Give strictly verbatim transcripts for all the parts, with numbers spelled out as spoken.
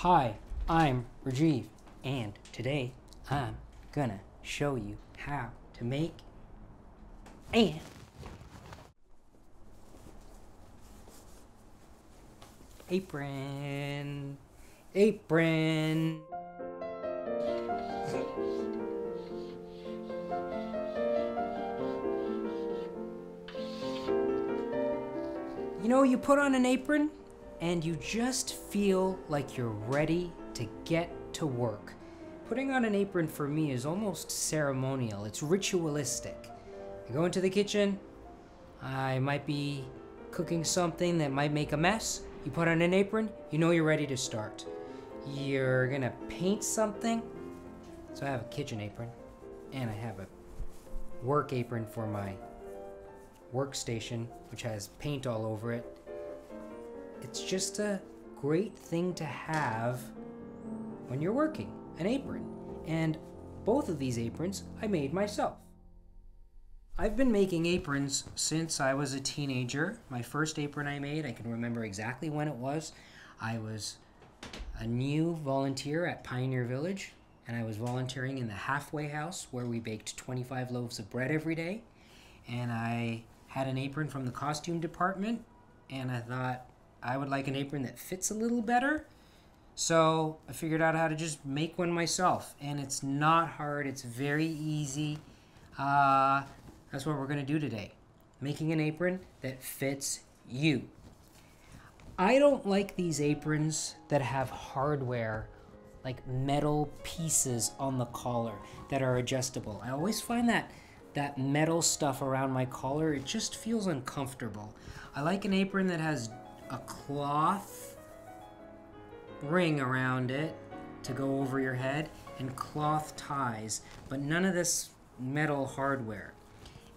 Hi, I'm Rajiv, and today I'm gonna show you how to make and apron, apron. You know, you put on an apron, and you just feel like you're ready to get to work. Putting on an apron for me is almost ceremonial, it's ritualistic. I go into the kitchen, I might be cooking something that might make a mess, you put on an apron, you know you're ready to start. You're gonna paint something, so I have a kitchen apron, and I have a work apron for my workstation, which has paint all over it. It's just a great thing to have when you're working, an apron. And both of these aprons I made myself. I've been making aprons since I was a teenager. My first apron I made, I can remember exactly when it was. I was a new volunteer at Pioneer Village, and I was volunteering in the halfway house where we baked twenty-five loaves of bread every day. And I had an apron from the costume department, and I thought, I would like an apron that fits a little better. So I figured out how to just make one myself. And it's not hard, it's very easy. Uh, that's what we're gonna do today. Making an apron that fits you. I don't like these aprons that have hardware, like metal pieces on the collar that are adjustable. I always find that that metal stuff around my collar, it just feels uncomfortable. I like an apron that has a cloth ring around it to go over your head and cloth ties, but none of this metal hardware.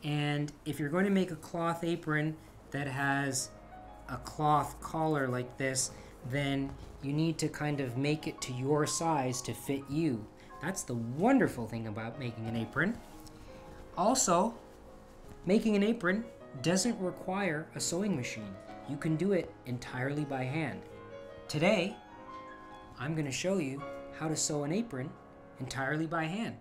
And if you're going to make a cloth apron that has a cloth collar like this, then you need to kind of make it to your size to fit you. That's the wonderful thing about making an apron. Also, making an apron doesn't require a sewing machine. You can do it entirely by hand. Today, I'm gonna show you how to sew an apron entirely by hand.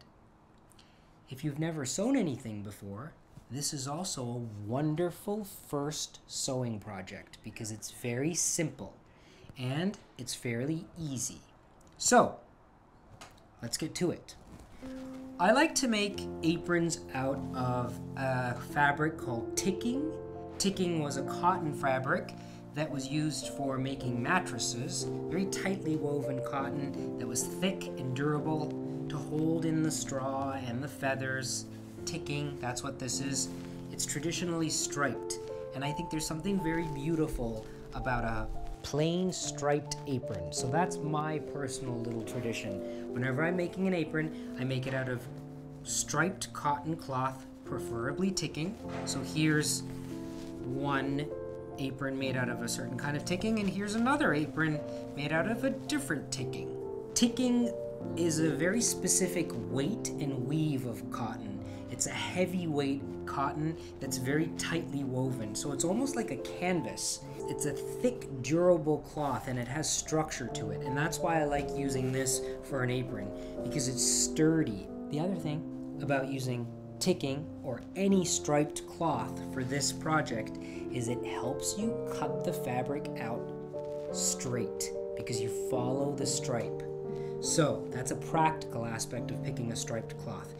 If you've never sewn anything before, this is also a wonderful first sewing project because it's very simple and it's fairly easy. So, let's get to it. I like to make aprons out of a fabric called ticking. Ticking was a cotton fabric that was used for making mattresses, very tightly woven cotton that was thick and durable to hold in the straw and the feathers. Ticking, that's what this is. It's traditionally striped, and I think there's something very beautiful about a plain striped apron. So that's my personal little tradition. Whenever I'm making an apron, I make it out of striped cotton cloth, preferably ticking. So here's one apron made out of a certain kind of ticking, and here's another apron made out of a different ticking. Ticking is a very specific weight and weave of cotton. It's a heavyweight cotton that's very tightly woven, so it's almost like a canvas. It's a thick, durable cloth, and it has structure to it, and that's why I like using this for an apron, because it's sturdy. The other thing about using ticking or any striped cloth for this project is it helps you cut the fabric out straight because you follow the stripe. So that's a practical aspect of picking a striped cloth.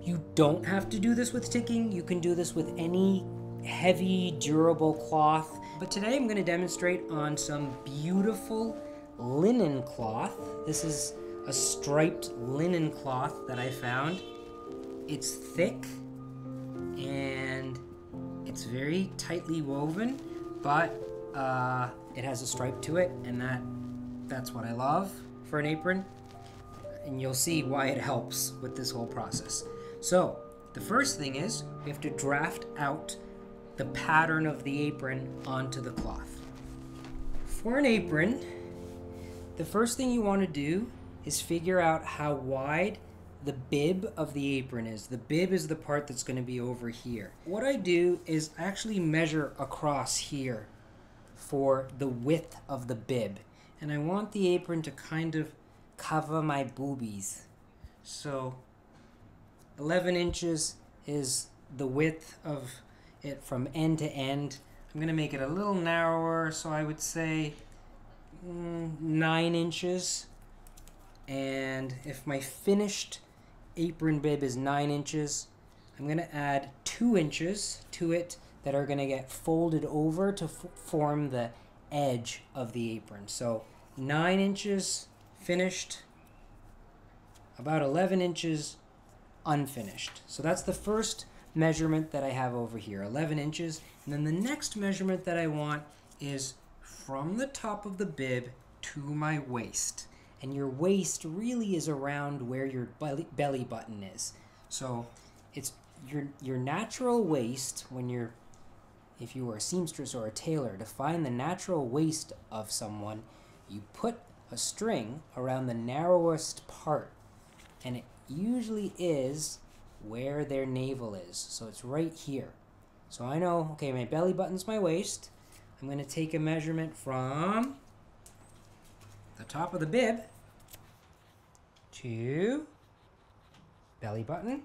You don't have to do this with ticking, you can do this with any heavy, durable cloth. But today I'm going to demonstrate on some beautiful linen cloth. This is a striped linen cloth that I found. It's thick and it's very tightly woven, but uh, it has a stripe to it, and that that's what I love for an apron, and you'll see why it helps with this whole process. So the first thing is we have to draft out the pattern of the apron onto the cloth. For an apron, the first thing you want to do is figure out how wide the bib of the apron is. The bib is the part that's going to be over here. What I do is actually measure across here for the width of the bib, and I want the apron to kind of cover my boobies. So eleven inches is the width of it from end to end. I'm gonna make it a little narrower, so I would say mm, nine inches, and if my finished apron bib is nine inches, I'm gonna add two inches to it that are gonna get folded over to f form the edge of the apron. So nine inches finished, about eleven inches unfinished. So that's the first measurement that I have over here, eleven inches. And then the next measurement that I want is from the top of the bib to my waist. And your waist really is around where your belly, belly button is. So it's your, your natural waist, when you're, if you were a seamstress or a tailor, to find the natural waist of someone, you put a string around the narrowest part, and it usually is where their navel is. So it's right here. So I know, okay, my belly button's my waist. I'm gonna take a measurement from the top of the bib to belly button,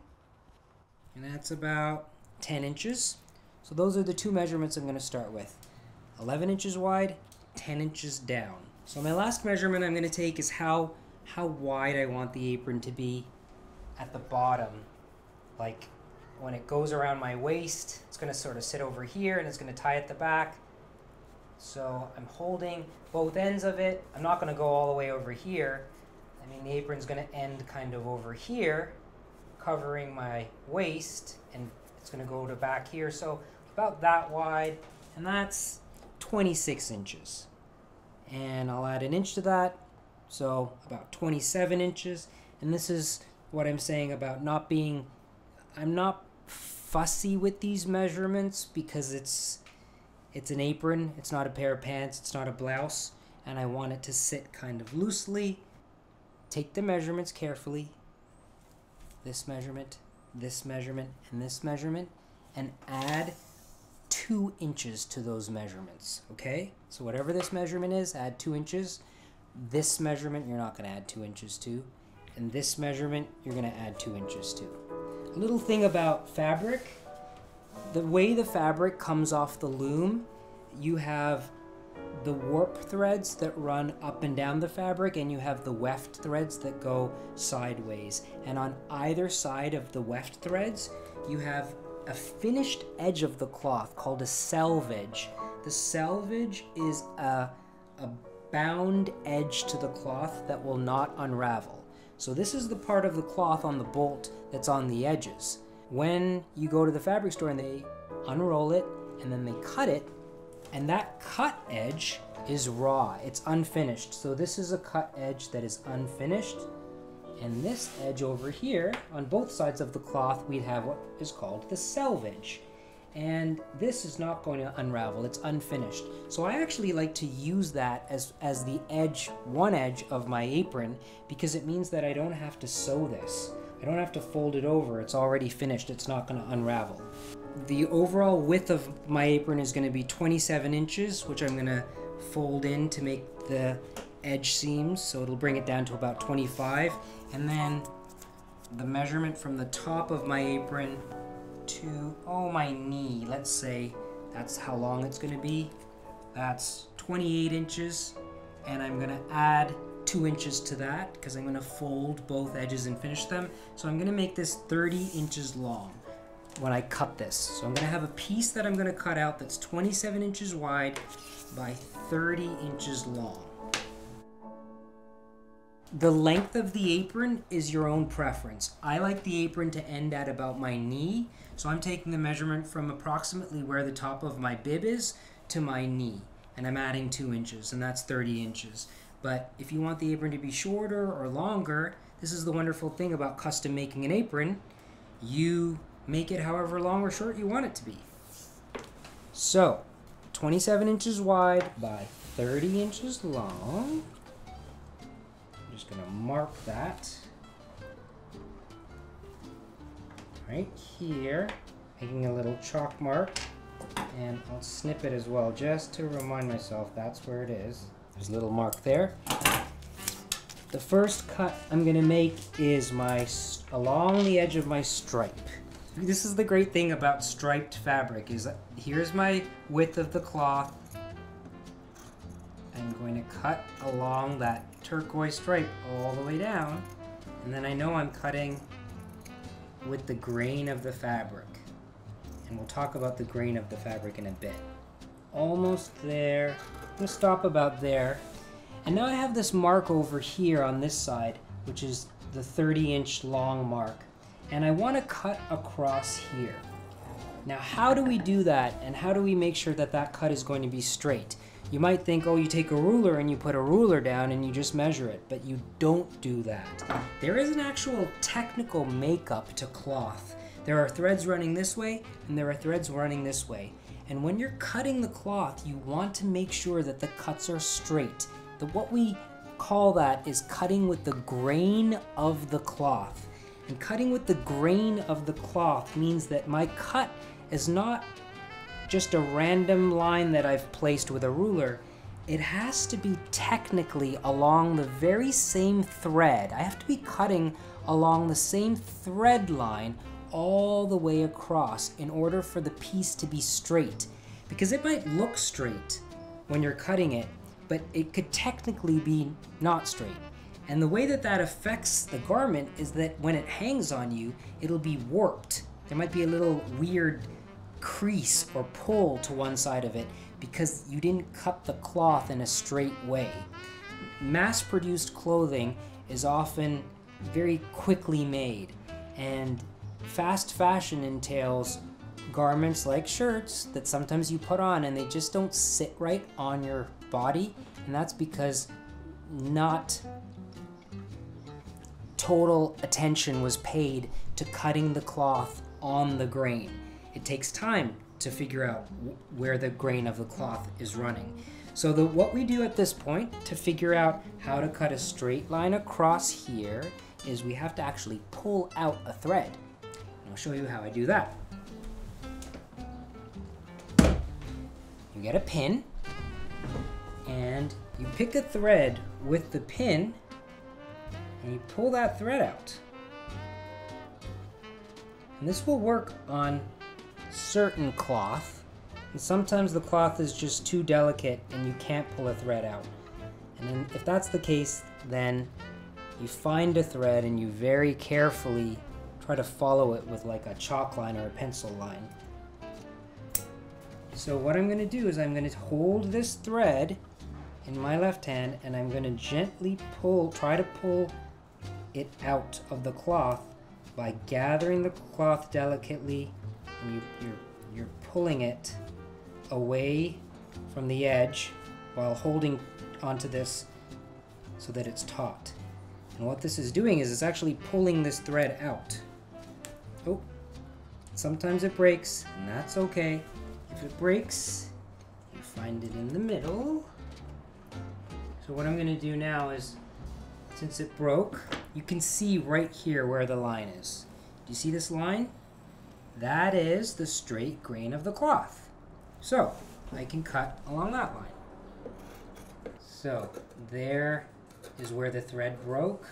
and that's about ten inches. So those are the two measurements I'm gonna start with. eleven inches wide, ten inches down. So my last measurement I'm gonna take is how, how wide I want the apron to be at the bottom. Like when it goes around my waist, it's gonna sort of sit over here and it's gonna tie at the back. So I'm holding both ends of it. I'm not gonna go all the way over here. I mean, the apron's gonna end kind of over here, covering my waist, and it's gonna go to back here. So about that wide, and that's twenty-six inches. And I'll add an inch to that, so about twenty-seven inches. And this is what I'm saying about not being, I'm not fussy with these measurements, because it's it's an apron, it's not a pair of pants, it's not a blouse, and I want it to sit kind of loosely. Take the measurements carefully. This measurement, this measurement, and this measurement, and add two inches to those measurements, okay? So whatever this measurement is, add two inches. This measurement, you're not gonna add two inches to, and this measurement, you're gonna add two inches to. A little thing about fabric, the way the fabric comes off the loom, you have the warp threads that run up and down the fabric, and you have the weft threads that go sideways. And on either side of the weft threads, you have a finished edge of the cloth called a selvage. The selvage is a, a bound edge to the cloth that will not unravel. So this is the part of the cloth on the bolt that's on the edges. When you go to the fabric store and they unroll it and then they cut it, and that cut edge is raw, it's unfinished. So this is a cut edge that is unfinished, and this edge over here on both sides of the cloth, we'd have what is called the selvage. And this is not going to unravel, it's unfinished. So I actually like to use that as, as the edge, one edge of my apron, because it means that I don't have to sew this. I don't have to fold it over, it's already finished, it's not gonna unravel. The overall width of my apron is gonna be twenty-seven inches, which I'm gonna fold in to make the edge seams, so it'll bring it down to about twenty-five. And then the measurement from the top of my apron to, oh, my knee, let's say that's how long it's gonna be. That's twenty-eight inches, and I'm gonna add two inches to that because I'm gonna fold both edges and finish them. So I'm gonna make this thirty inches long when I cut this. So I'm gonna have a piece that I'm gonna cut out that's twenty-seven inches wide by thirty inches long. The length of the apron is your own preference. I like the apron to end at about my knee, so I'm taking the measurement from approximately where the top of my bib is to my knee, and I'm adding two inches, and that's thirty inches. But if you want the apron to be shorter or longer, this is the wonderful thing about custom making an apron. You make it however long or short you want it to be. So, twenty-seven inches wide by thirty inches long. I'm just gonna mark that right here, making a little chalk mark, and I'll snip it as well just to remind myself that's where it is. There's a little mark there. The first cut I'm gonna make is my along the edge of my stripe. This is the great thing about striped fabric, is that here's my width of the cloth. I'm going to cut along that turquoise stripe all the way down, and then I know I'm cutting with the grain of the fabric. And we'll talk about the grain of the fabric in a bit. Almost there. We'll stop about there. And now I have this mark over here on this side, which is the thirty inch long mark. And I want to cut across here. Now, how do we do that? And how do we make sure that that cut is going to be straight? You might think, oh, you take a ruler and you put a ruler down and you just measure it, but you don't do that. There is an actual technical makeup to cloth. There are threads running this way and there are threads running this way. And when you're cutting the cloth, you want to make sure that the cuts are straight. The, what we call that is cutting with the grain of the cloth. And cutting with the grain of the cloth means that my cut is not just a random line that I've placed with a ruler. It has to be technically along the very same thread. I have to be cutting along the same thread line all the way across in order for the piece to be straight. Because it might look straight when you're cutting it, but it could technically be not straight. And the way that that affects the garment is that when it hangs on you, it'll be warped. There might be a little weird crease or pull to one side of it because you didn't cut the cloth in a straight way. Mass-produced clothing is often very quickly made, and fast fashion entails garments like shirts that sometimes you put on and they just don't sit right on your body, and that's because not total attention was paid to cutting the cloth on the grain. It takes time to figure out where the grain of the cloth is running. So the, what we do at this point to figure out how to cut a straight line across here is we have to actually pull out a thread. And I'll show you how I do that. You get a pin and you pick a thread with the pin and you pull that thread out. And this will work on certain cloth, and sometimes the cloth is just too delicate and you can't pull a thread out. And then if that's the case, then you find a thread and you very carefully try to follow it with like a chalk line or a pencil line. So what I'm going to do is I'm going to hold this thread in my left hand and I'm going to gently pull, try to pull it out of the cloth by gathering the cloth delicately, and you, you're, you're pulling it away from the edge while holding onto this so that it's taut. And what this is doing is it's actually pulling this thread out. Oh, sometimes it breaks, and that's okay. If it breaks, you find it in the middle. So what I'm going to do now is, since it broke, you can see right here where the line is. Do you see this line? That is the straight grain of the cloth. So I can cut along that line. So there is where the thread broke.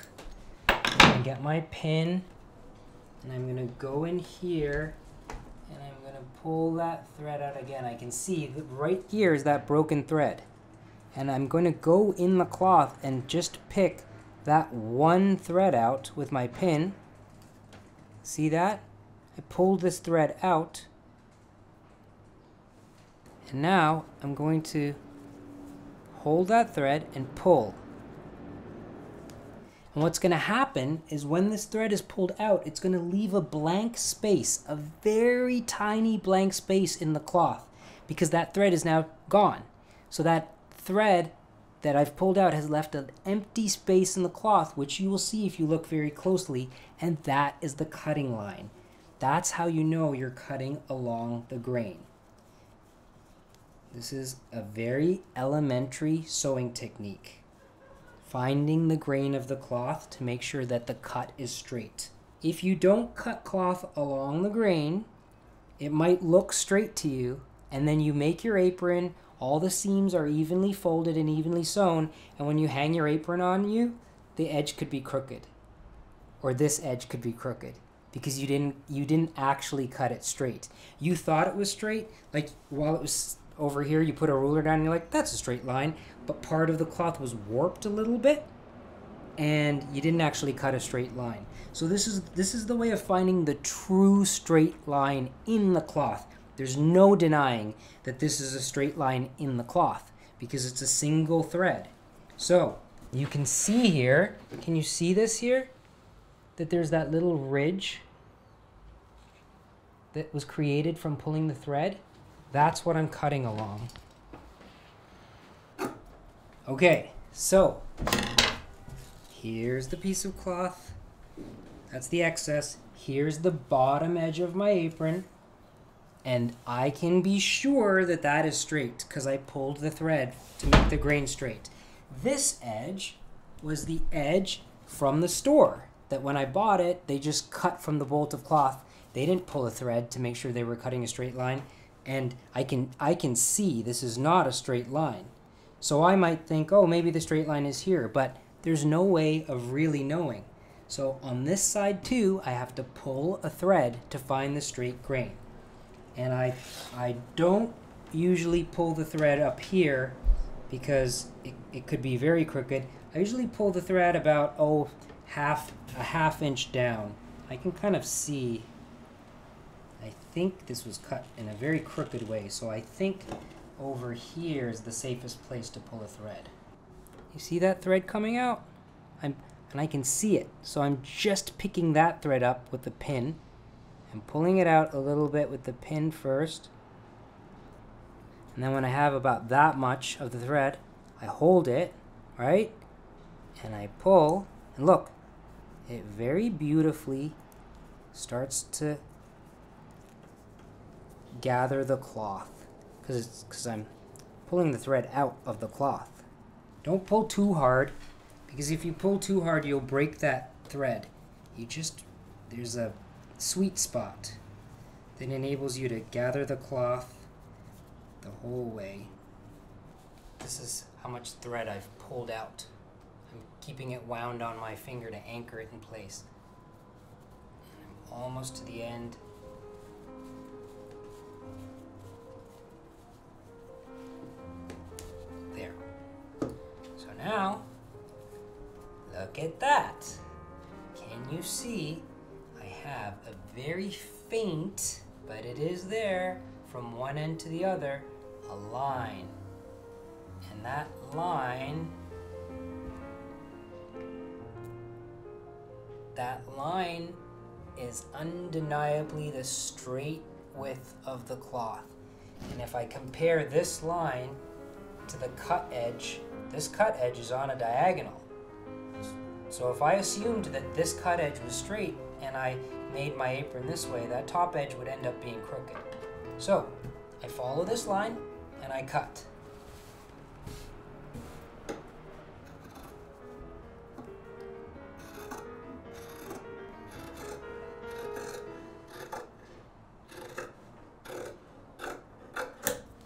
I'm going to get my pin and I'm going to go in here and I'm going to pull that thread out again. I can see that right here is that broken thread. And I'm going to go in the cloth and just pick that one thread out with my pin. See that? I pulled this thread out. And now I'm going to hold that thread and pull. And what's going to happen is when this thread is pulled out, it's going to leave a blank space, a very tiny blank space in the cloth, because that thread is now gone. So that thread that I've pulled out has left an empty space in the cloth, which you will see if you look very closely, and that is the cutting line. That's how you know you're cutting along the grain. This is a very elementary sewing technique. Finding the grain of the cloth to make sure that the cut is straight. If you don't cut cloth along the grain, it might look straight to you, and then you make your apron All the seams are evenly folded and evenly sewn, and when you hang your apron on you, the edge could be crooked, or this edge could be crooked, because you didn't you didn't actually cut it straight. You thought it was straight, like while it was over here, you put a ruler down and you're like, that's a straight line, but part of the cloth was warped a little bit, and you didn't actually cut a straight line. So this is this is the way of finding the true straight line in the cloth. There's no denying that this is a straight line in the cloth because it's a single thread. So you can see here, can you see this here? That there's that little ridge that was created from pulling the thread. That's what I'm cutting along. Okay, so here's the piece of cloth. That's the excess. Here's the bottom edge of my apron. And I can be sure that that is straight because I pulled the thread to make the grain straight. This edge was the edge from the store that when I bought it, they just cut from the bolt of cloth. They didn't pull a thread to make sure they were cutting a straight line. And I can, I can see this is not a straight line. So I might think, oh, maybe the straight line is here, but there's no way of really knowing. So on this side too, I have to pull a thread to find the straight grain. And I, I don't usually pull the thread up here because it, it could be very crooked. I usually pull the thread about, oh, half, a half inch down. I can kind of see, I think this was cut in a very crooked way. So I think over here is the safest place to pull a thread. You see that thread coming out? I'm, and I can see it. So I'm just picking that thread up with the pin. I'm pulling it out a little bit with the pin first. And then when I have about that much of the thread, I hold it, right? And I pull, and look, it very beautifully starts to gather the cloth because it's because I'm pulling the thread out of the cloth. Don't pull too hard because if you pull too hard, you'll break that thread. You just, there's a sweet spot that enables you to gather the cloth the whole way. This is how much thread I've pulled out. I'm keeping it wound on my finger to anchor it in place. I'm almost to the end. There. So now, look at that. Can you see? Have a very faint, but it is there from one end to the other, a line, and that line that line is undeniably the straight width of the cloth. And if I compare this line to the cut edge, this cut edge is on a diagonal. So if I assumed that this cut edge was straight and I made my apron this way, that top edge would end up being crooked. So I follow this line and I cut.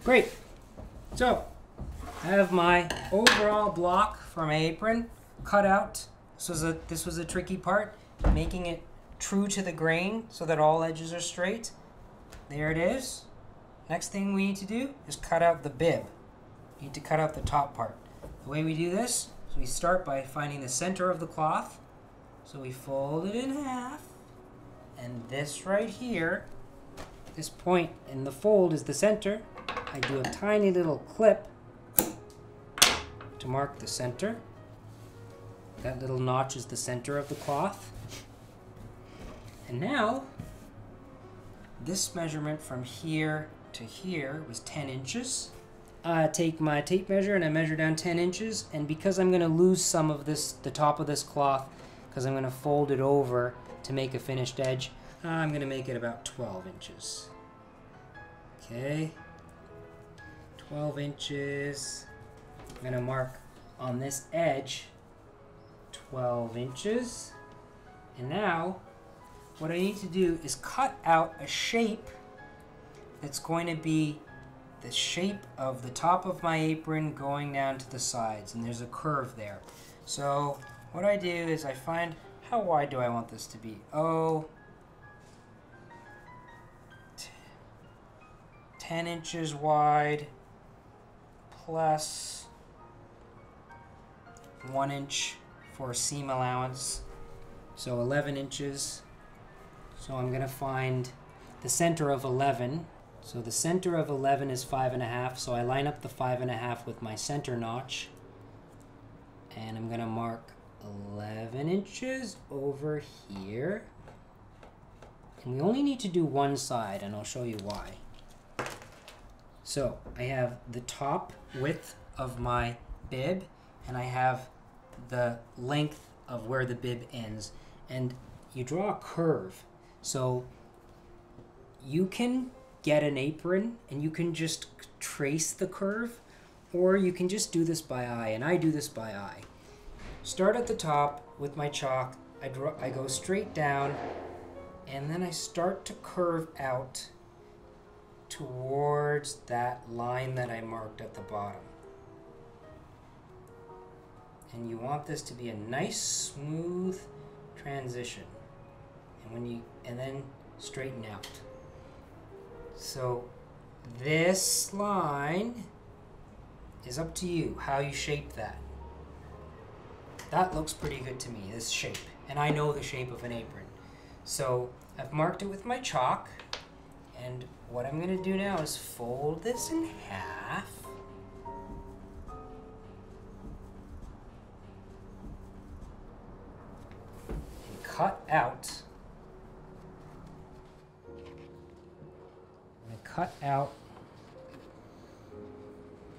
Great. So I have my overall block for my apron cut out. This was a, this was a tricky part, making it true to the grain so that all edges are straight. There it is. Next thing we need to do is cut out the bib. We need to cut out the top part. The way we do this is we start by finding the center of the cloth. So we fold it in half, and this right here, this point in the fold is the center. I do a tiny little clip to mark the center. That little notch is the center of the cloth. And now, this measurement from here to here was ten inches. I take my tape measure and I measure down ten inches, and because I'm gonna lose some of this, the top of this cloth, because I'm gonna fold it over to make a finished edge, I'm gonna make it about twelve inches. Okay, twelve inches. I'm gonna mark on this edge twelve inches, and now, what I need to do is cut out a shape that's going to be the shape of the top of my apron going down to the sides, and there's a curve there. So what I do is I find, how wide do I want this to be? Oh, ten inches wide plus one inch for seam allowance, so eleven inches. So I'm gonna find the center of eleven. So the center of eleven is five and a half, so I line up the five and a half with my center notch, and I'm gonna mark eleven inches over here. And we only need to do one side, and I'll show you why. So I have the top width of my bib, and I have the length of where the bib ends, and you draw a curve. So you can get an apron and you can just trace the curve, or you can just do this by eye, and I do this by eye. Start at the top with my chalk, I, draw, I go straight down, and then I start to curve out towards that line that I marked at the bottom. And you want this to be a nice smooth transition, and when you and then straighten out. So this line is up to you how you shape that. That looks pretty good to me, this shape, and I know the shape of an apron, so I've marked it with my chalk. And what I'm gonna do now is fold this in half. Cut out. I'm gonna cut out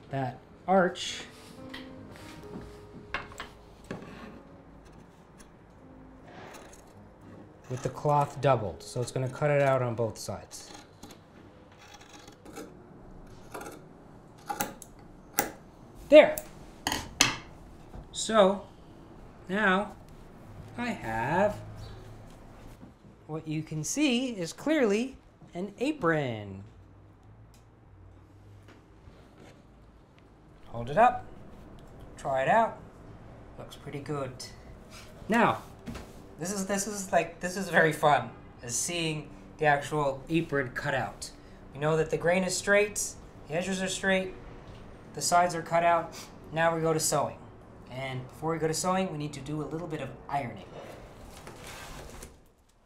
that arch. With the cloth doubled, so it's gonna cut it out on both sides. There. So now I have what you can see is clearly an apron. Hold it up, try it out. Looks pretty good. Now, this is this is like this is very fun, is seeing the actual apron cut out. We know that the grain is straight, the edges are straight, the sides are cut out. Now we go to sewing. And before we go to sewing, we need to do a little bit of ironing.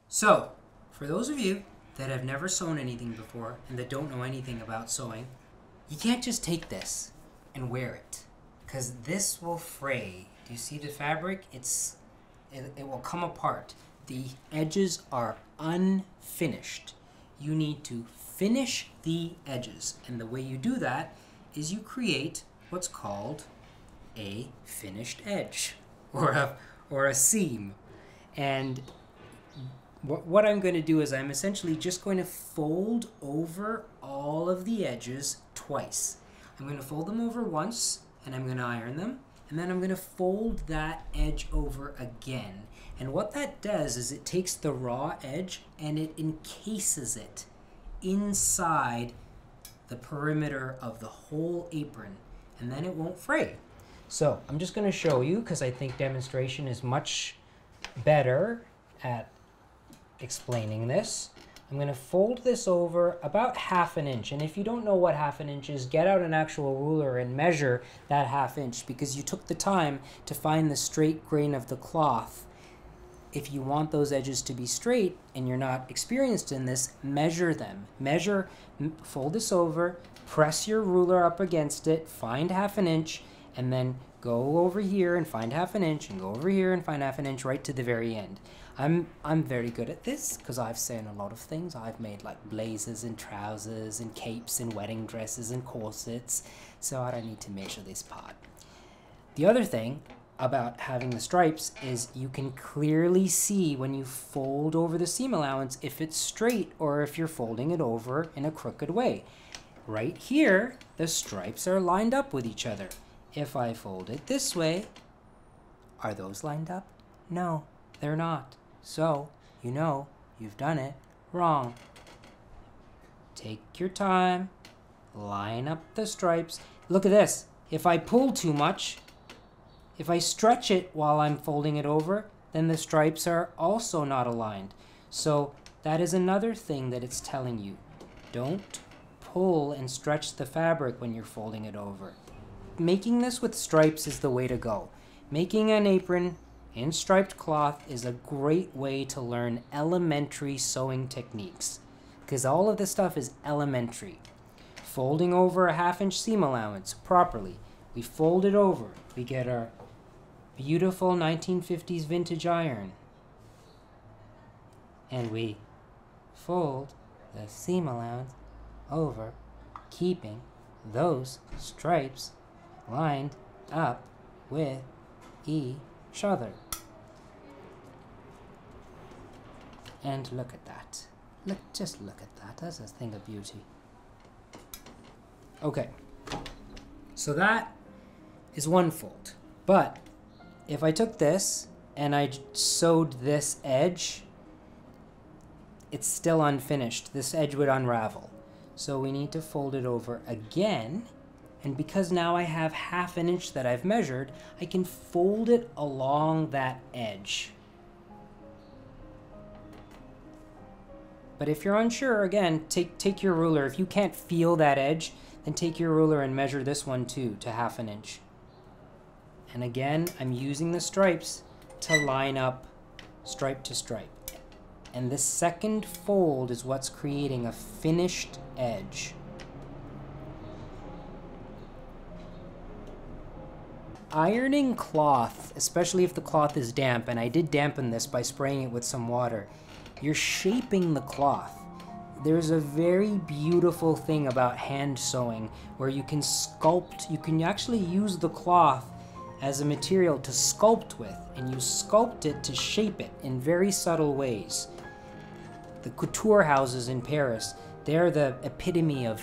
So, for those of you that have never sewn anything before and that don't know anything about sewing, you can't just take this and wear it, because this will fray. Do you see the fabric? It's, it, it will come apart. The edges are unfinished. You need to finish the edges, and the way you do that is you create what's called a finished edge, or a, or a seam. And what I'm going to do is I'm essentially just going to fold over all of the edges twice. I'm going to fold them over once, and I'm going to iron them, and then I'm going to fold that edge over again. And what that does is it takes the raw edge and it encases it inside the perimeter of the whole apron, and then it won't fray. So I'm just going to show you, because I think demonstration is much better at explaining this. I'm going to fold this over about half an inch, and if you don't know what half an inch is, get out an actual ruler and measure that half inch, because you took the time to find the straight grain of the cloth. If you want those edges to be straight and you're not experienced in this, measure them. Measure, fold this over, press your ruler up against it, find half an inch, and then go over here and find half an inch, and go over here and find half an inch, right to the very end. I'm, I'm very good at this because I've sewn a lot of things. I've made like blazers and trousers and capes and wedding dresses and corsets, so I don't need to measure this part. The other thing about having the stripes is you can clearly see when you fold over the seam allowance if it's straight or if you're folding it over in a crooked way. Right here, the stripes are lined up with each other. If I fold it this way, are those lined up? No, they're not. So, you know, you've done it wrong. Take your time, line up the stripes. Look at this. If I pull too much, if I stretch it while I'm folding it over, then the stripes are also not aligned. So that is another thing that it's telling you. Don't pull and stretch the fabric when you're folding it over. Making this with stripes is the way to go. Making an apron in striped cloth is a great way to learn elementary sewing techniques, because all of this stuff is elementary. Folding over a half inch seam allowance properly. We fold it over. We get our beautiful nineteen fifties vintage iron. And we fold the seam allowance over, keeping those stripes lined up with each other. And look at that. Look, just look at that. That's a thing of beauty. Okay, so that is one fold. But if I took this and I sewed this edge, it's still unfinished. This edge would unravel. So we need to fold it over again. And because now I have half an inch that I've measured, I can fold it along that edge. But if you're unsure, again, take, take your ruler. If you can't feel that edge, then take your ruler and measure this one too to half an inch. And again, I'm using the stripes to line up stripe to stripe. And this second fold is what's creating a finished edge. Ironing cloth, especially if the cloth is damp, and I did dampen this by spraying it with some water, you're shaping the cloth. There's a very beautiful thing about hand sewing where you can sculpt, you can actually use the cloth as a material to sculpt with, and you sculpt it to shape it in very subtle ways. The couture houses in Paris, they're the epitome of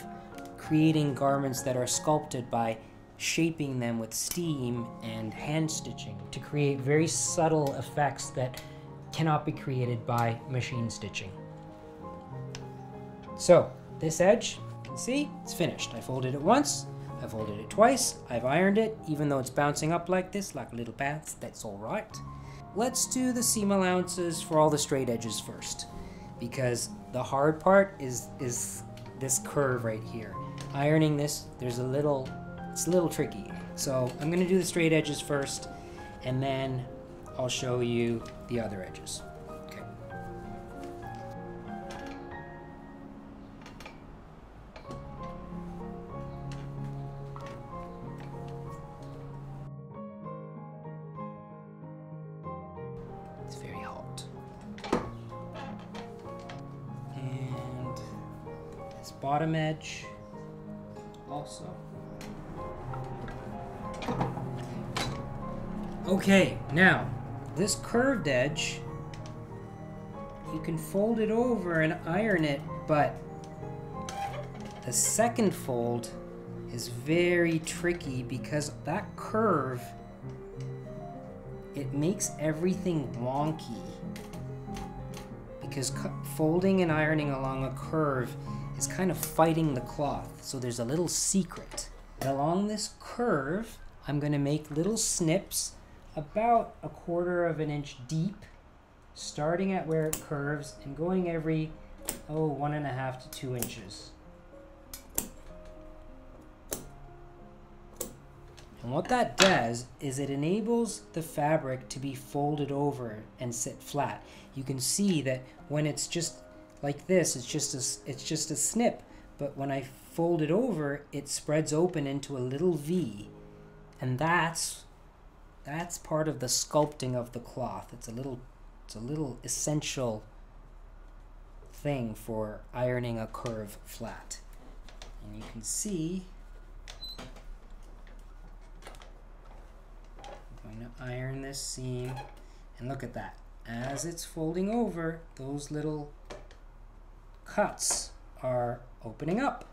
creating garments that are sculpted by shaping them with steam and hand stitching to create very subtle effects that cannot be created by machine stitching. So this edge, you can see, it's finished. I folded it once, I folded it twice, I've ironed it, even though it's bouncing up like this, like a little bounce, that's all right. Let's do the seam allowances for all the straight edges first, because the hard part is, is this curve right here. Ironing this, there's a little, it's a little tricky. So I'm gonna do the straight edges first, and then I'll show you the other edges. Okay. It's very hot. And this bottom edge also. Okay, now, this curved edge, you can fold it over and iron it, but the second fold is very tricky because that curve, it makes everything wonky. Because folding and ironing along a curve is kind of fighting the cloth, so there's a little secret. Along this curve, I'm gonna make little snips about a quarter of an inch deep, starting at where it curves and going every, oh, one and a half to two inches. And what that does is it enables the fabric to be folded over and sit flat. You can see that when it's just like this, it's just a, it's just a snip, but when I fold it over, it spreads open into a little V, and that's That's part of the sculpting of the cloth. It's a little, it's a little essential thing for ironing a curve flat. And you can see, I'm going to iron this seam, and look at that. As it's folding over, those little cuts are opening up.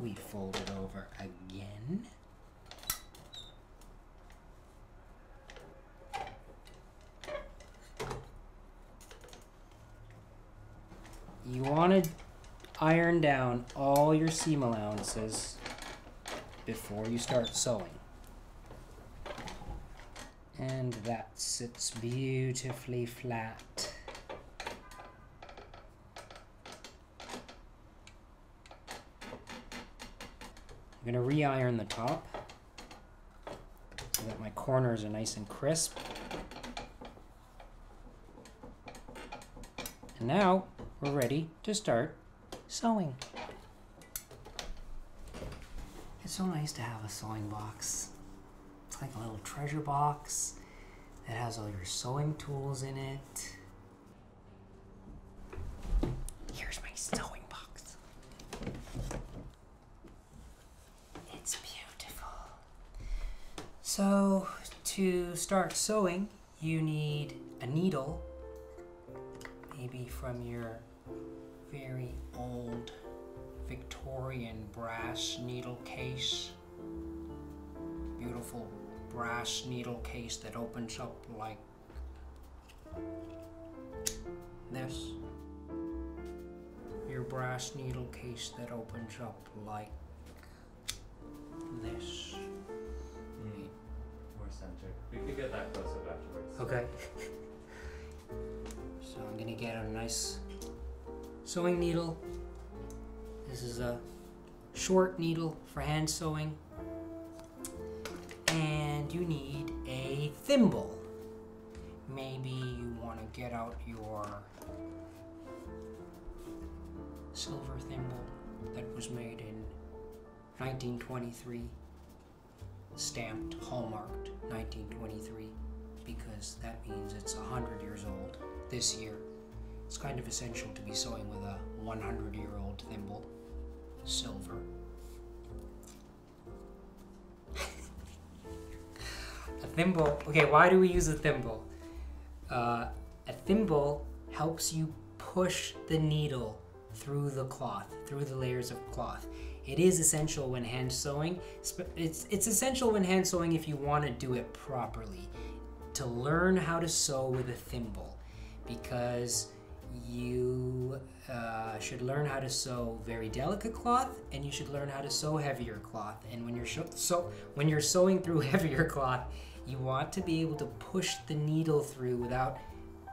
We fold it over again. You want to iron down all your seam allowances before you start sewing. And that sits beautifully flat. I'm going to re-iron the top so that my corners are nice and crisp. And now we're ready to start sewing. It's so nice to have a sewing box. It's like a little treasure box that has all your sewing tools in it. Here's my sewing. So to start sewing, you need a needle, maybe from your very old Victorian brass needle case. Beautiful brass needle case that opens up like this. Your brass needle case that opens up like this. We could get that close up afterwards. Okay. So I'm gonna get a nice sewing needle. This is a short needle for hand sewing. And you need a thimble. Maybe you want to get out your silver thimble that was made in nineteen twenty-three. Stamped, hallmarked nineteen twenty-three, because that means it's one hundred years old this year. It's kind of essential to be sewing with a one hundred year old thimble, silver. A thimble, okay, why do we use a thimble? Uh, a thimble helps you push the needle through the cloth, through the layers of cloth. It is essential when hand sewing. It's, it's essential when hand sewing if you want to do it properly, to learn how to sew with a thimble, because you uh, should learn how to sew very delicate cloth, and you should learn how to sew heavier cloth. And when you're, so, when you're sewing through heavier cloth, you want to be able to push the needle through without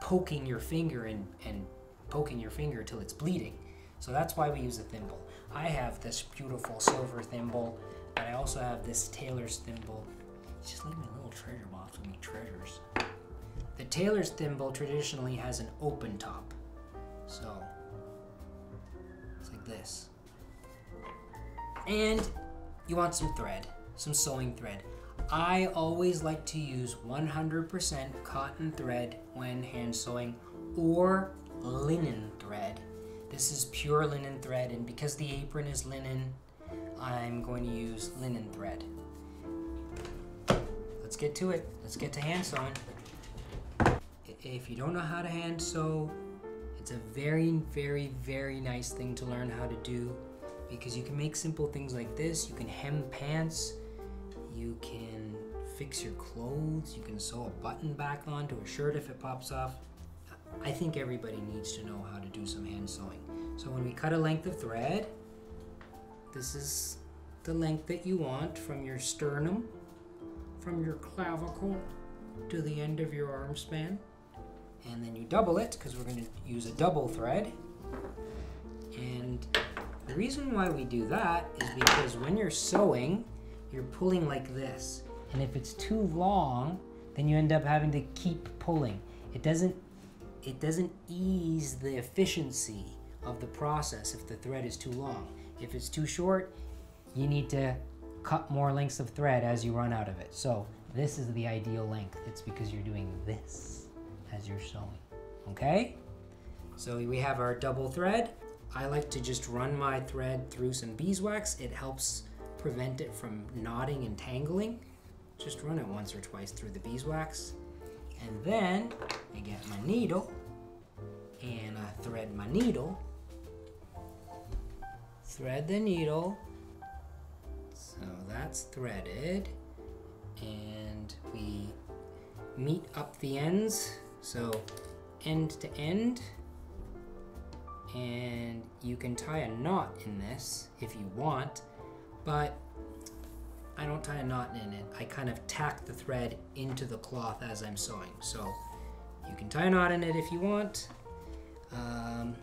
poking your finger and, and poking your finger till it's bleeding. So that's why we use a thimble. I have this beautiful silver thimble, and I also have this tailor's thimble. It's just like my little treasure box with me treasures. The tailor's thimble traditionally has an open top. So, it's like this. And you want some thread, some sewing thread. I always like to use one hundred percent cotton thread when hand sewing, or linen thread. This is pure linen thread, and because the apron is linen, I'm going to use linen thread. Let's get to it. Let's get to hand sewing. If you don't know how to hand sew, it's a very, very, very nice thing to learn how to do, because you can make simple things like this. You can hem pants, you can fix your clothes, you can sew a button back onto a shirt if it pops off. I think everybody needs to know how to do some hand sewing. So when we cut a length of thread, this is the length that you want from your sternum, from your clavicle to the end of your arm span. And then you double it, because we're going to use a double thread. And the reason why we do that is because when you're sewing, you're pulling like this. And if it's too long, then you end up having to keep pulling. It doesn't It doesn't ease the efficiency of the process if the thread is too long. If it's too short, you need to cut more lengths of thread as you run out of it. So this is the ideal length. It's because you're doing this as you're sewing, okay? So we have our double thread. I like to just run my thread through some beeswax. It helps prevent it from knotting and tangling. Just run it once or twice through the beeswax. And then I get my needle, and I thread my needle, thread the needle, so that's threaded, and we meet up the ends, so end to end, and you can tie a knot in this if you want, but I don't tie a knot in it. I kind of tack the thread into the cloth as I'm sewing. So you can tie a knot in it if you want. Um,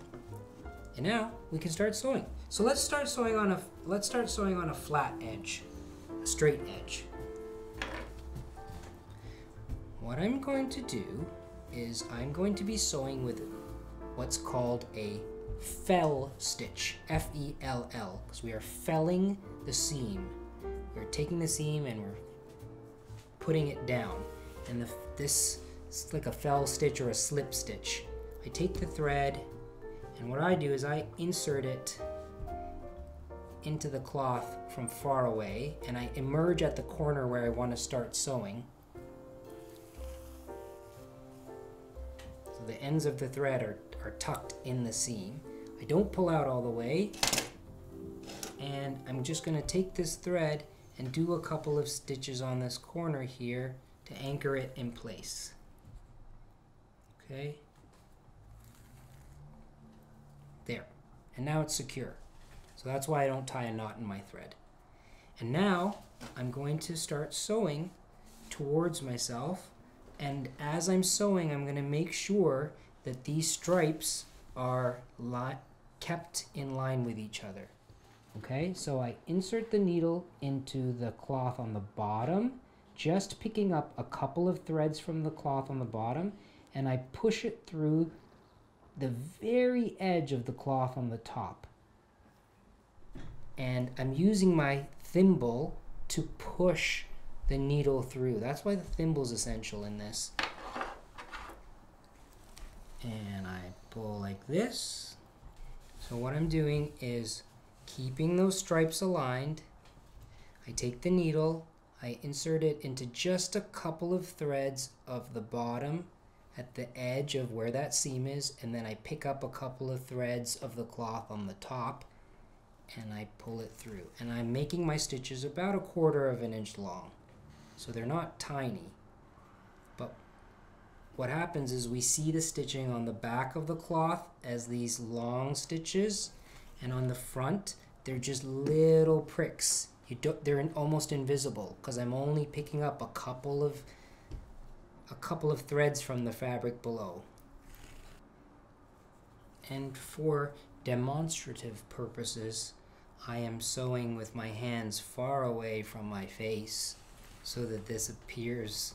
and now we can start sewing. So let's start sewing on a let's start sewing on a flat edge, a straight edge. What I'm going to do is I'm going to be sewing with what's called a fell stitch, F E L L, because we are felling the seam. We're taking the seam and we're putting it down. And the, this is like a fell stitch or a slip stitch. I take the thread, and what I do is I insert it into the cloth from far away, and I emerge at the corner where I want to start sewing. So the ends of the thread are, are tucked in the seam. I don't pull out all the way. And I'm just going to take this thread and do a couple of stitches on this corner here to anchor it in place. Okay. There. And now it's secure. So that's why I don't tie a knot in my thread. And now I'm going to start sewing towards myself. And as I'm sewing, I'm going to make sure that these stripes are li- kept in line with each other. Okay, so I insert the needle into the cloth on the bottom, just picking up a couple of threads from the cloth on the bottom, and I push it through the very edge of the cloth on the top. And I'm using my thimble to push the needle through. That's why the thimble is essential in this. And I pull like this. So what I'm doing is keeping those stripes aligned, I take the needle, I insert it into just a couple of threads of the bottom at the edge of where that seam is, and then I pick up a couple of threads of the cloth on the top, and I pull it through. And I'm making my stitches about a quarter of an inch long. So they're not tiny. But what happens is we see the stitching on the back of the cloth as these long stitches, and on the front, they're just little pricks. You don't, they're in, almost invisible because I'm only picking up a couple of a couple of threads from the fabric below. And for demonstrative purposes, I am sewing with my hands far away from my face so that this appears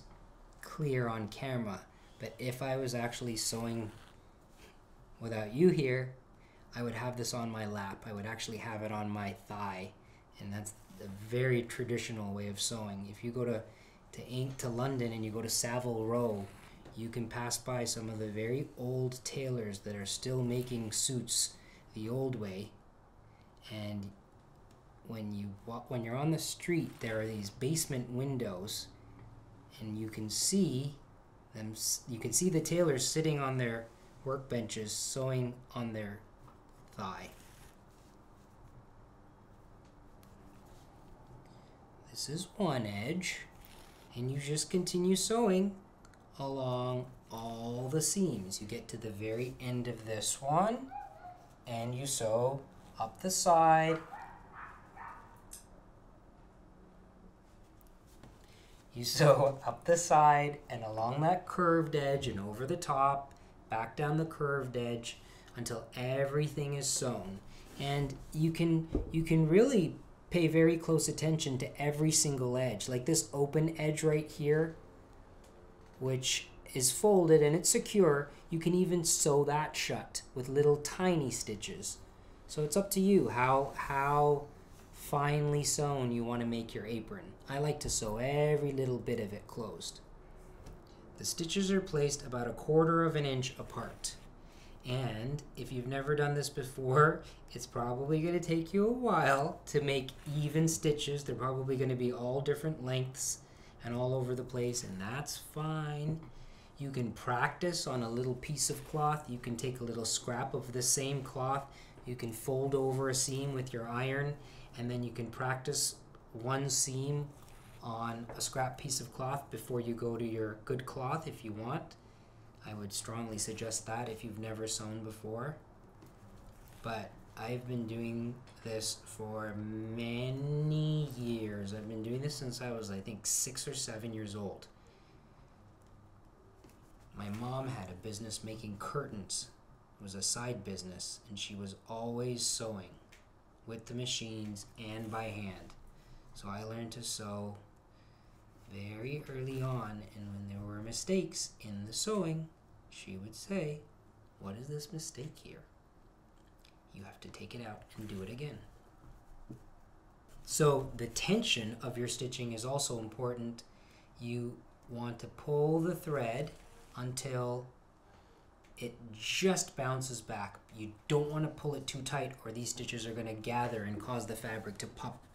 clear on camera. But if I was actually sewing without you here, I would have this on my lap. I would actually have it on my thigh, and that's a very traditional way of sewing. If you go to to, to London and you go to Savile Row, you can pass by some of the very old tailors that are still making suits the old way. And when you when you're on the street, there are these basement windows, and you can see them. You can see the tailors sitting on their workbenches sewing on their thigh. This is one edge, and you just continue sewing along all the seams. You get to the very end of this one, and you sew up the side. You sew up the side and along that curved edge and over the top, back down the curved edge, until everything is sewn. And you can you can really pay very close attention to every single edge, like this open edge right here, which is folded and it's secure. You can even sew that shut with little tiny stitches. So it's up to you how how finely sewn you want to make your apron. I like to sew every little bit of it closed. The stitches are placed about a quarter of an inch apart. And if you've never done this before, it's probably going to take you a while to make even stitches. They're probably going to be all different lengths and all over the place, and that's fine. You can practice on a little piece of cloth. You can take a little scrap of the same cloth. You can fold over a seam with your iron, and then you can practice one seam on a scrap piece of cloth before you go to your good cloth if you want. I would strongly suggest that if you've never sewn before. but I've been doing this for many years. I've been doing this since I was, I think, six or seven years old. My mom had a business making curtains. It was a side business, and she was always sewing with the machines and by hand. So I learned to sew very early on, and when there were mistakes in the sewing, she would say, "What is this mistake here? You have to take it out and do it again." So the tension of your stitching is also important. You want to pull the thread until it just bounces back. You don't want to pull it too tight, or these stitches are going to gather and cause the fabric to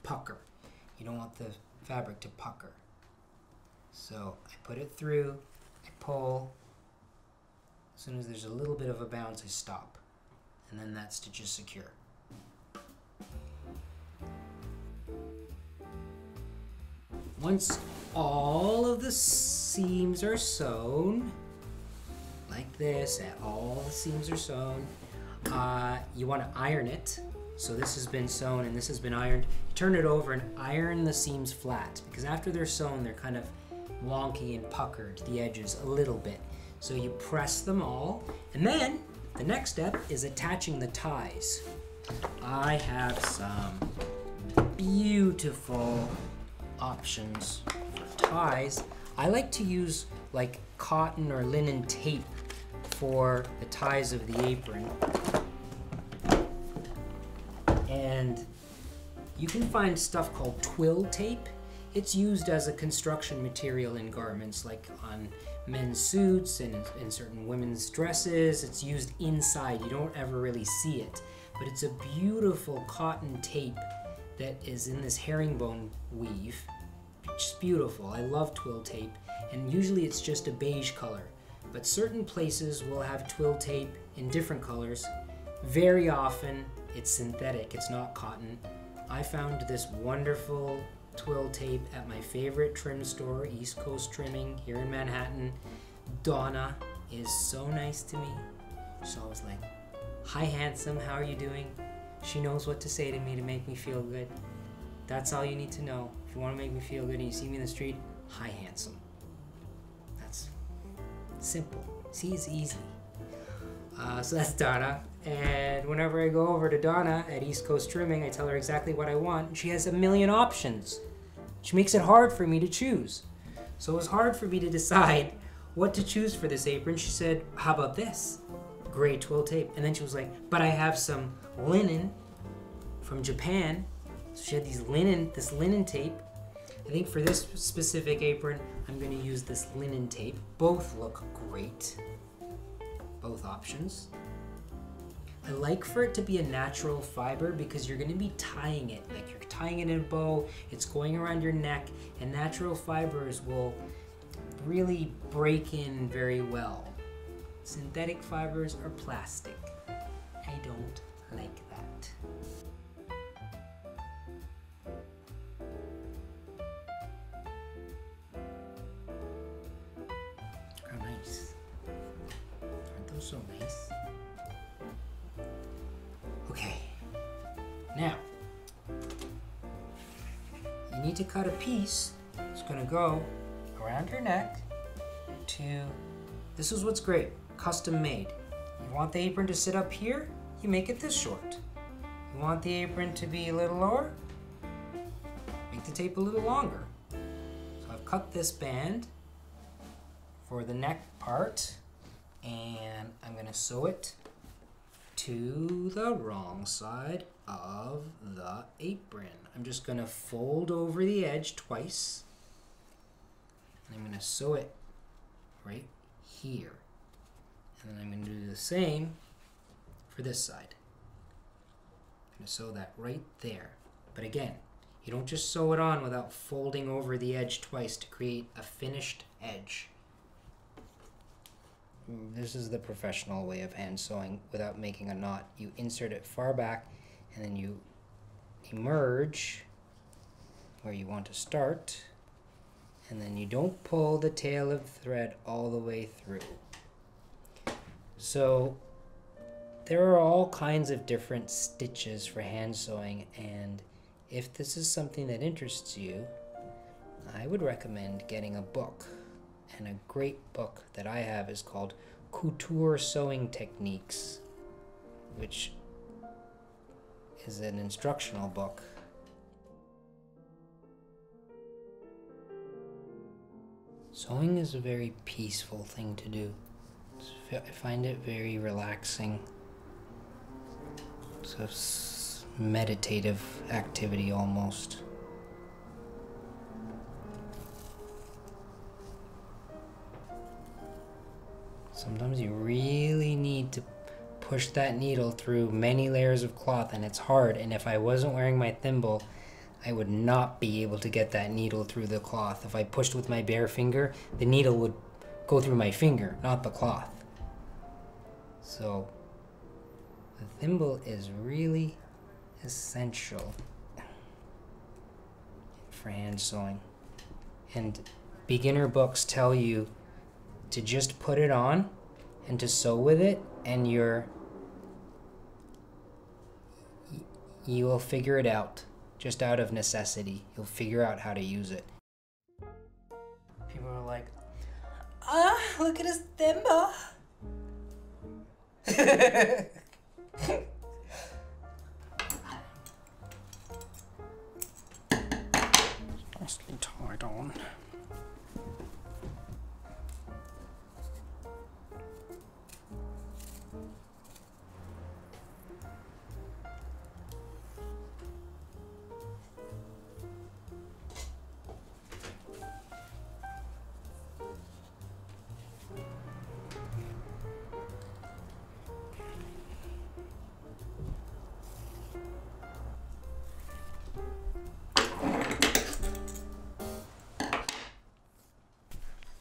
pucker. You don't want the fabric to pucker. So I put it through, I pull. As soon as there's a little bit of a bounce, I stop. And then that stitch is secure. Once all of the seams are sewn, like this, and all the seams are sewn, uh, you want to iron it. So this has been sewn and this has been ironed. You turn it over and iron the seams flat, because after they're sewn, they're kind of wonky and puckered, the edges a little bit. So you press them all, and then the next step is attaching the ties. I have some beautiful options for ties. I like to use like cotton or linen tape for the ties of the apron. And you can find stuff called twill tape. It's used as a construction material in garments, like on men's suits and in certain women's dresses. It's used inside. You don't ever really see it, but it's a beautiful cotton tape that is in this herringbone weave. It's beautiful. I love twill tape, and usually it's just a beige color, but certain places will have twill tape in different colors. Very often it's synthetic, it's not cotton. I found this wonderful twill tape at my favorite trim store, East Coast Trimming, here in Manhattan. Donna is so nice to me. So I was like, "Hi, handsome, how are you doing?" She knows what to say to me to make me feel good. That's all you need to know. If you want to make me feel good and you see me in the street, "Hi, handsome." That's simple. See, it's easy. Uh, so that's Donna. And whenever I go over to Donna at East Coast Trimming, I tell her exactly what I want, and she has a million options. She makes it hard for me to choose. So it was hard for me to decide what to choose for this apron. She said, "How about this? Gray twill tape." And then she was like, "But I have some linen from Japan." So she had these linen, this linen tape. I think for this specific apron, I'm gonna use this linen tape. Both look great, both options. I like for it to be a natural fiber, because you're gonna be tying it, like you're tying it in a bow, it's going around your neck, and natural fibers will really break in very well. Synthetic fibers are plastic. I don't like that. How nice. Aren't those so nice? Okay, now, you need to cut a piece. It's gonna go around your neck to, this is what's great, custom made. You want the apron to sit up here? You make it this short. You want the apron to be a little lower? Make the tape a little longer. So I've cut this band for the neck part, and I'm gonna sew it to the wrong side of the apron. I'm just gonna fold over the edge twice, and I'm gonna sew it right here. And then I'm gonna do the same for this side. I'm gonna sew that right there. But again, you don't just sew it on without folding over the edge twice to create a finished edge. This is the professional way of hand sewing without making a knot. You insert it far back, and then you emerge where you want to start, and then you don't pull the tail of the thread all the way through. So There are all kinds of different stitches for hand sewing, and if this is something that interests you, I would recommend getting a book. And a great book that I have is called Couture Sewing Techniques, which is an instructional book. Sewing is a very peaceful thing to do. I find it very relaxing. It's a meditative activity almost. Sometimes you really need to push that needle through many layers of cloth, and it's hard, and if I wasn't wearing my thimble, I would not be able to get that needle through the cloth. If I pushed with my bare finger, the needle would go through my finger, not the cloth. So the thimble is really essential for hand sewing. And beginner books tell you to just put it on and to sew with it, and you're you will figure it out. Just out of necessity, you'll figure out how to use it. People are like, ah, oh, look at his thimble. Nicely tied on.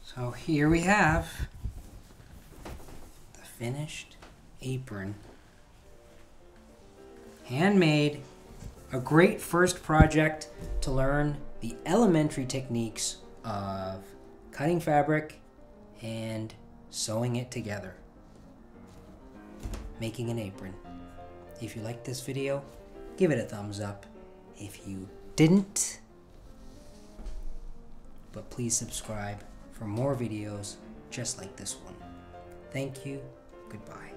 So here we have the finished apron. Handmade, a great first project to learn the elementary techniques of cutting fabric and sewing it together. Making an apron. If you liked this video, give it a thumbs up. If you didn't, but please subscribe for more videos just like this one. Thank you. Goodbye.